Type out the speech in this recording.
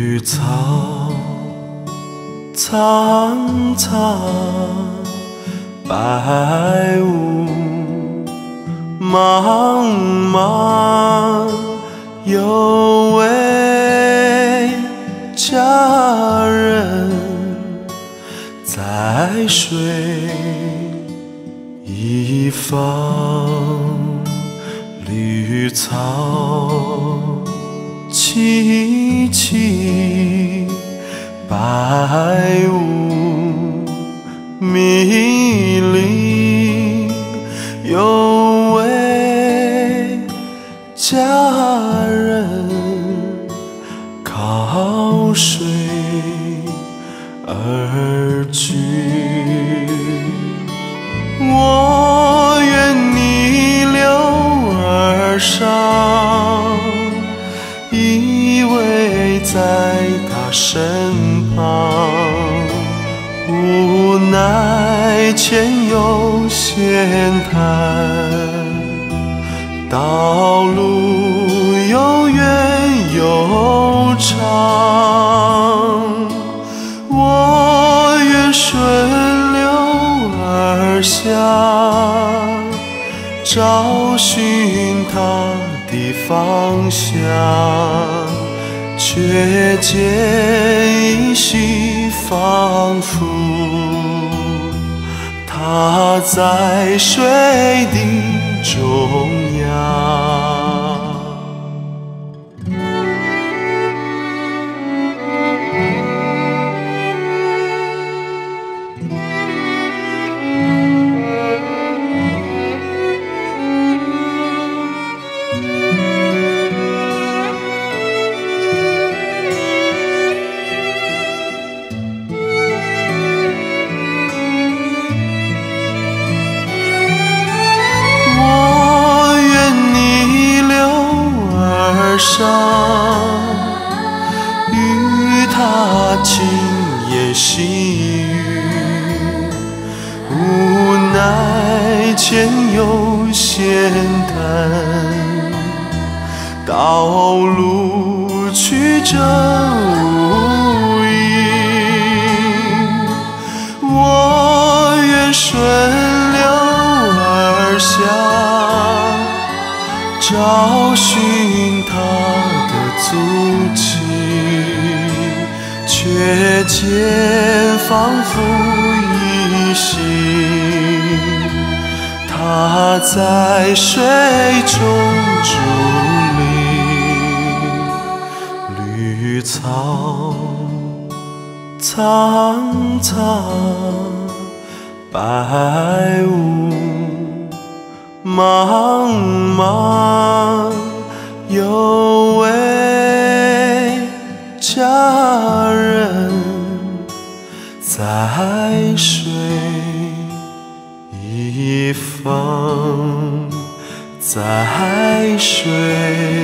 雨草苍苍，白雾茫茫，有位佳人在水一方，绿草萋萋，白雾迷离，有位佳人靠水而居。我愿逆流而上，依偎在她身旁，无奈前有险滩，道路有远有长。我愿顺流而下，找寻她的方向，却见依稀仿佛她在水的中央。与他轻言细语，无奈前有险滩，道路曲折无垠。我愿顺流而下，找寻他的足迹，却见仿佛依稀，她在水中伫立。绿草苍苍，白雾茫茫，有位佳人在水一方，在水